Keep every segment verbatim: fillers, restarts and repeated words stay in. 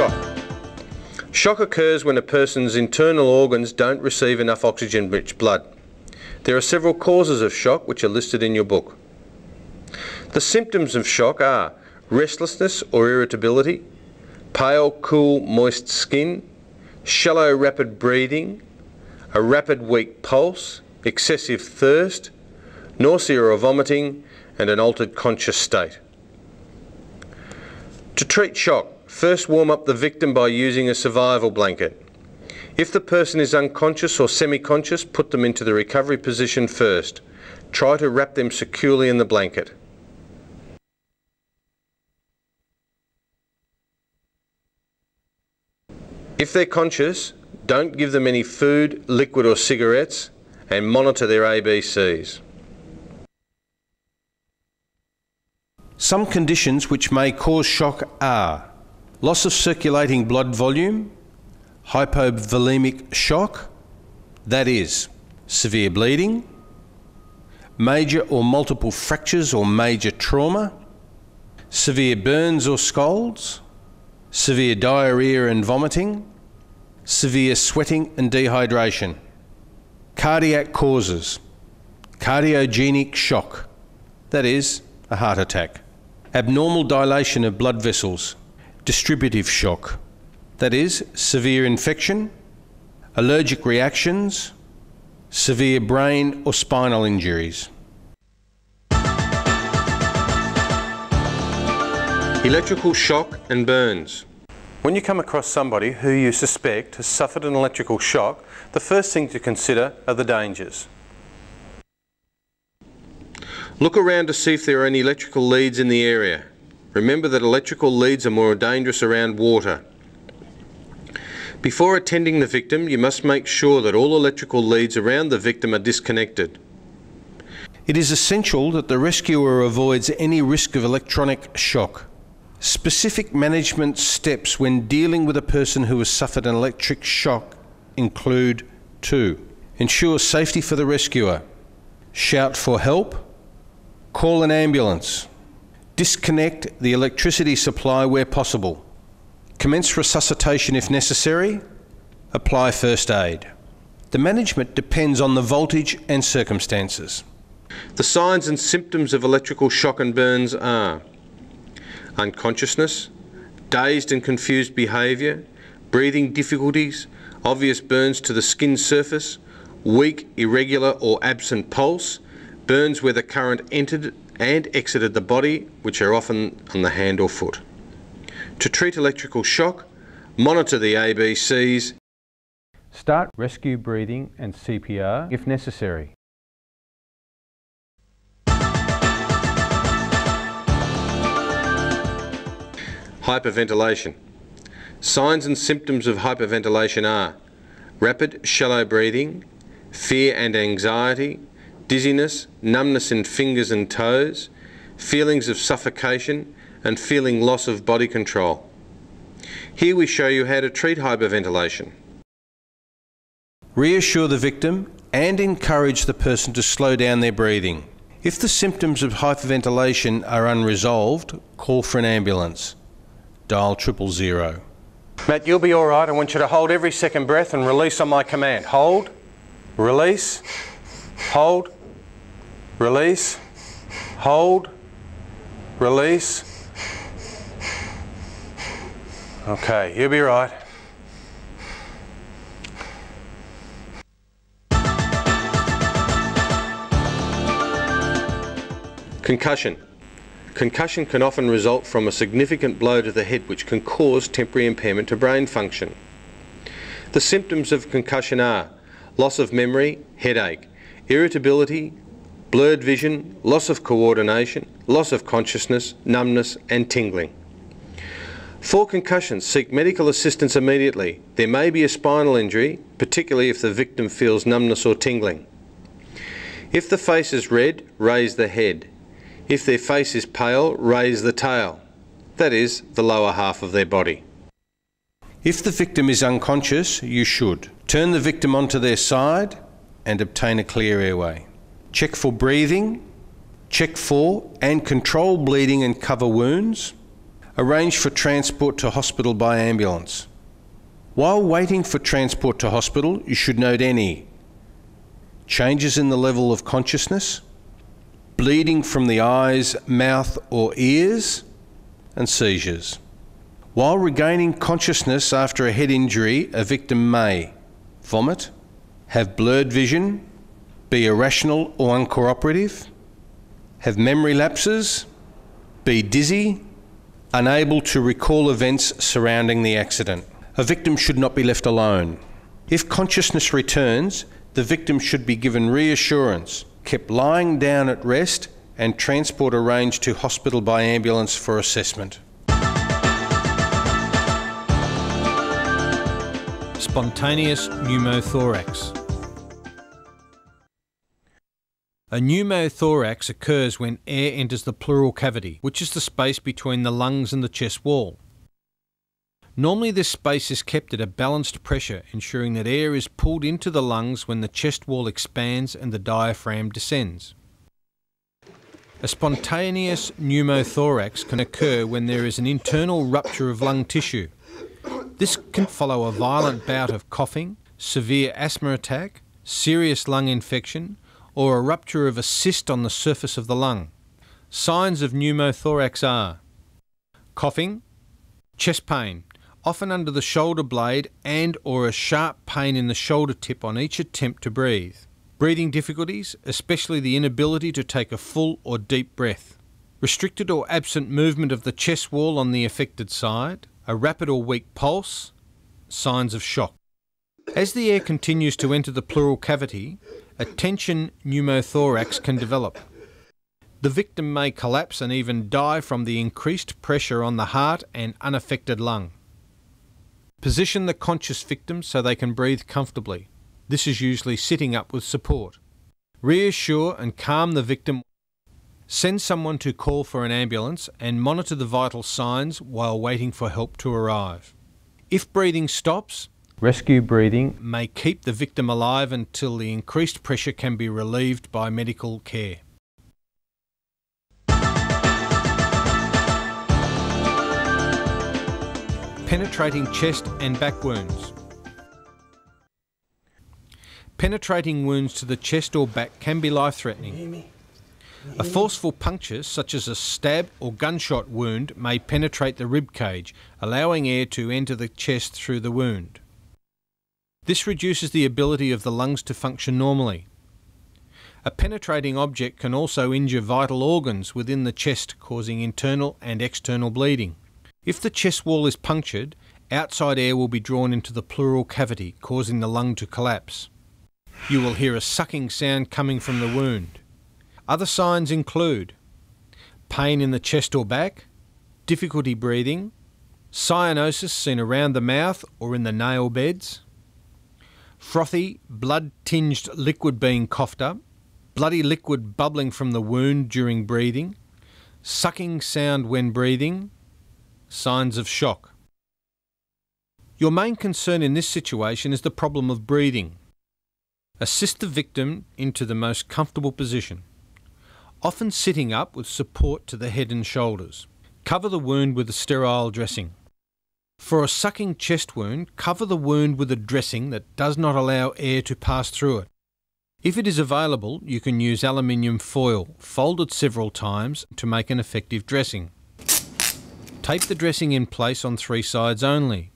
Shock. Shock occurs when a person's internal organs don't receive enough oxygen-rich blood. There are several causes of shock which are listed in your book. The symptoms of shock are restlessness or irritability, pale, cool, moist skin, shallow, rapid breathing, a rapid, weak pulse, excessive thirst, nausea or vomiting, and an altered conscious state. To treat shock, first warm up the victim by using a survival blanket. If the person is unconscious or semi-conscious, put them into the recovery position first. Try to wrap them securely in the blanket. If they're conscious, don't give them any food, liquid or cigarettes, and monitor their A B Cs. Some conditions which may cause shock are loss of circulating blood volume, hypovolemic shock, that is, severe bleeding, major or multiple fractures or major trauma, severe burns or scalds, severe diarrhea and vomiting, severe sweating and dehydration. Cardiac causes, cardiogenic shock, that is, a heart attack, abnormal dilation of blood vessels, distributive shock, that is, severe infection, allergic reactions, severe brain or spinal injuries. Electrical shock and burns. When you come across somebody who you suspect has suffered an electrical shock, the first thing to consider are the dangers. Look around to see if there are any electrical leads in the area. Remember that electrical leads are more dangerous around water. Before attending the victim, you must make sure that all electrical leads around the victim are disconnected. It is essential that the rescuer avoids any risk of electronic shock. Specific management steps when dealing with a person who has suffered an electric shock include two. Ensure safety for the rescuer. Shout for help. Call an ambulance. Disconnect the electricity supply where possible. Commence resuscitation if necessary. Apply first aid. The management depends on the voltage and circumstances. The signs and symptoms of electrical shock and burns are unconsciousness, dazed and confused behaviour, breathing difficulties, obvious burns to the skin surface, weak, irregular or absent pulse, burns where the current entered and exited the body, which are often on the hand or foot. To treat electrical shock, monitor the A B Cs. Start rescue breathing and C P R if necessary. Hyperventilation. Signs and symptoms of hyperventilation are rapid, shallow breathing, fear and anxiety, dizziness, numbness in fingers and toes, feelings of suffocation, and feeling loss of body control. Here we show you how to treat hyperventilation. Reassure the victim and encourage the person to slow down their breathing. If the symptoms of hyperventilation are unresolved, call for an ambulance. Dial triple zero. Matt, you'll be all right. I want you to hold every second breath and release on my command. Hold, release, hold, release, hold, release. Okay, you'll be right. Concussion. Concussion can often result from a significant blow to the head which can cause temporary impairment to brain function. The symptoms of concussion are loss of memory, headache, irritability, blurred vision, loss of coordination, loss of consciousness, numbness and tingling. For concussion, seek medical assistance immediately. There may be a spinal injury, particularly if the victim feels numbness or tingling. If the face is red, raise the head. If their face is pale, raise the tail, that is, the lower half of their body. If the victim is unconscious, you should turn the victim onto their side and obtain a clear airway. Check for breathing, check for and control bleeding and cover wounds. arrange for transport to hospital by ambulance. While waiting for transport to hospital, you should note any changes in the level of consciousness, bleeding from the eyes, mouth or ears, and seizures. While regaining consciousness after a head injury, a victim may vomit, have blurred vision, be irrational or uncooperative, have memory lapses, be dizzy, unable to recall events surrounding the accident. A victim should not be left alone. If consciousness returns, the victim should be given reassurance, kept lying down at rest, and transport arranged to hospital by ambulance for assessment. Spontaneous pneumothorax. A pneumothorax occurs when air enters the pleural cavity, which is the space between the lungs and the chest wall. Normally this space is kept at a balanced pressure, ensuring that air is pulled into the lungs when the chest wall expands and the diaphragm descends. A spontaneous pneumothorax can occur when there is an internal rupture of lung tissue. This can follow a violent bout of coughing, severe asthma attack, serious lung infection, or a rupture of a cyst on the surface of the lung. Signs of pneumothorax are coughing, chest pain, often under the shoulder blade and or a sharp pain in the shoulder tip on each attempt to breathe, breathing difficulties, especially the inability to take a full or deep breath, restricted or absent movement of the chest wall on the affected side, a rapid or weak pulse, signs of shock. As the air continues to enter the pleural cavity, a tension pneumothorax can develop. The victim may collapse and even die from the increased pressure on the heart and unaffected lung. Position the conscious victim so they can breathe comfortably. This is usually sitting up with support. Reassure and calm the victim. Send someone to call for an ambulance and monitor the vital signs while waiting for help to arrive. If breathing stops, rescue breathing may keep the victim alive until the increased pressure can be relieved by medical care. Penetrating chest and back wounds. Penetrating wounds to the chest or back can be life-threatening. A forceful puncture, such as a stab or gunshot wound, may penetrate the rib cage, allowing air to enter the chest through the wound. This reduces the ability of the lungs to function normally. A penetrating object can also injure vital organs within the chest, causing internal and external bleeding. If the chest wall is punctured, outside air will be drawn into the pleural cavity, causing the lung to collapse. You will hear a sucking sound coming from the wound. Other signs include pain in the chest or back, difficulty breathing, cyanosis seen around the mouth or in the nail beds, frothy, blood-tinged liquid being coughed up, bloody liquid bubbling from the wound during breathing, sucking sound when breathing, signs of shock. Your main concern in this situation is the problem of breathing. Assist the victim into the most comfortable position, often sitting up with support to the head and shoulders. Cover the wound with a sterile dressing. For a sucking chest wound, cover the wound with a dressing that does not allow air to pass through it. If it is available, you can use aluminium foil, folded several times, to make an effective dressing. Tape the dressing in place on three sides only.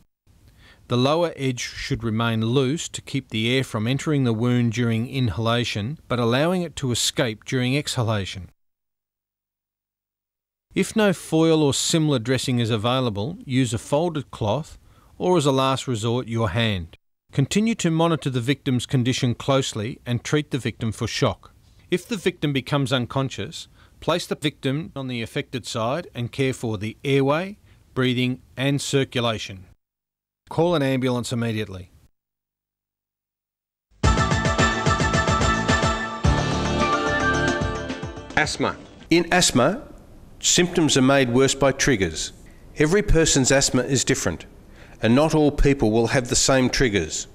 The lower edge should remain loose to keep the air from entering the wound during inhalation, but allowing it to escape during exhalation. If no foil or similar dressing is available, use a folded cloth or, as a last resort, your hand. Continue to monitor the victim's condition closely and treat the victim for shock. If the victim becomes unconscious, place the victim on the affected side and care for the airway, breathing and circulation. Call an ambulance immediately. Asthma. In asthma, symptoms are made worse by triggers. Every person's asthma is different, and not all people will have the same triggers.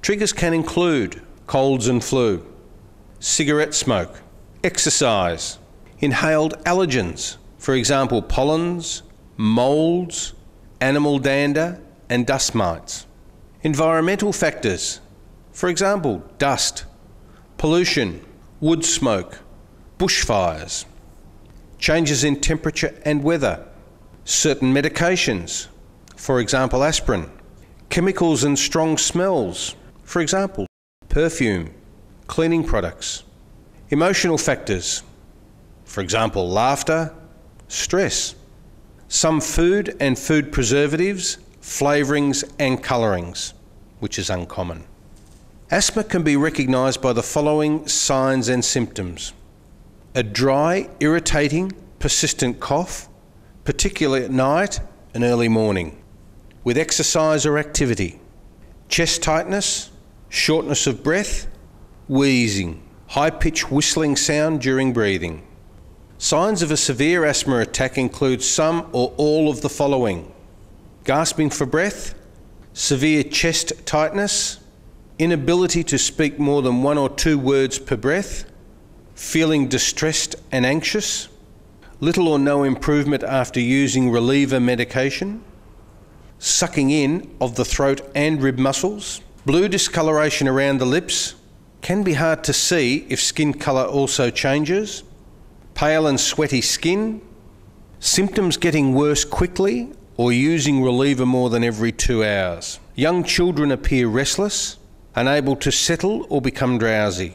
Triggers can include colds and flu, cigarette smoke, exercise, inhaled allergens, for example pollens, moulds, animal dander and dust mites. Environmental factors, for example, dust, pollution, wood smoke, bushfires, changes in temperature and weather, certain medications, for example, aspirin, chemicals and strong smells, for example, perfume, cleaning products, emotional factors, for example, laughter, stress, some food and food preservatives, flavourings and colourings, which is uncommon. Asthma can be recognised by the following signs and symptoms: a dry, irritating, persistent cough, particularly at night and early morning, with exercise or activity, chest tightness, shortness of breath, wheezing, high-pitched whistling sound during breathing. Signs of a severe asthma attack include some or all of the following: gasping for breath, severe chest tightness, inability to speak more than one or two words per breath, feeling distressed and anxious, little or no improvement after using reliever medication, sucking in of the throat and rib muscles, blue discoloration around the lips, can be hard to see if skin colour also changes, pale and sweaty skin, symptoms getting worse quickly or using reliever more than every two hours. Young children appear restless, unable to settle or become drowsy.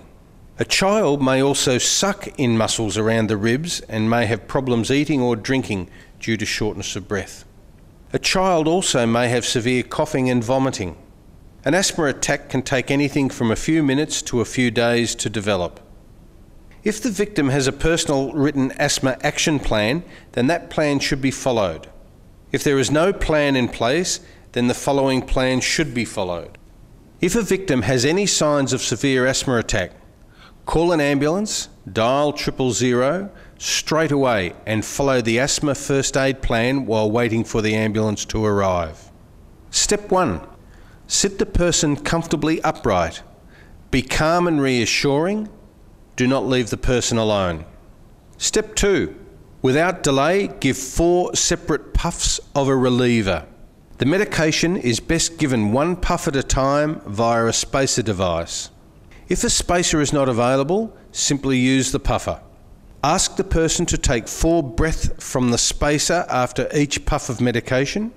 A child may also suck in muscles around the ribs and may have problems eating or drinking due to shortness of breath. A child also may have severe coughing and vomiting. An asthma attack can take anything from a few minutes to a few days to develop. If the victim has a personal written asthma action plan, then that plan should be followed. If there is no plan in place, then the following plan should be followed. If a victim has any signs of severe asthma attack, call an ambulance, dial triple zero straight away and follow the asthma first aid plan while waiting for the ambulance to arrive. Step one, sit the person comfortably upright. Be calm and reassuring. Do not leave the person alone. Step two, without delay, give four separate puffs of a reliever. The medication is best given one puff at a time via a spacer device. If a spacer is not available, simply use the puffer. Ask the person to take four breaths from the spacer after each puff of medication.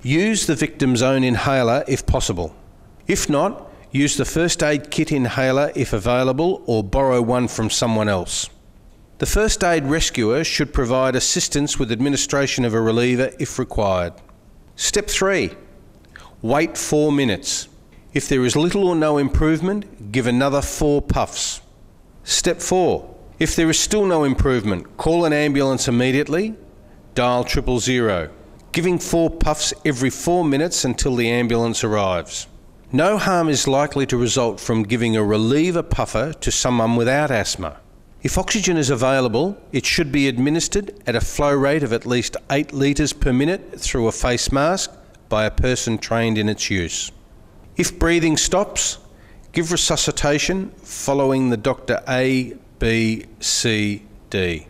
Use the victim's own inhaler if possible. If not, use the first aid kit inhaler if available or borrow one from someone else. The first aid rescuer should provide assistance with administration of a reliever if required. Step three, wait four minutes. If there is little or no improvement, give another four puffs. Step four, if there is still no improvement, call an ambulance immediately, dial triple zero, giving four puffs every four minutes until the ambulance arrives. No harm is likely to result from giving a reliever puffer to someone without asthma. If oxygen is available, it should be administered at a flow rate of at least eight litres per minute through a face mask by a person trained in its use. If breathing stops, give resuscitation following the doctor A, B, C, D.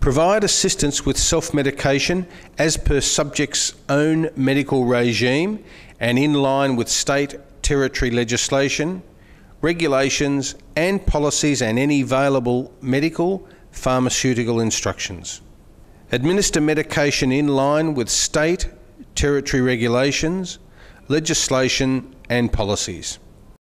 Provide assistance with self-medication as per subject's own medical regime and in line with state, territory legislation, regulations and policies and any available medical, pharmaceutical instructions. Administer medication in line with state, territory regulations, legislation and policies.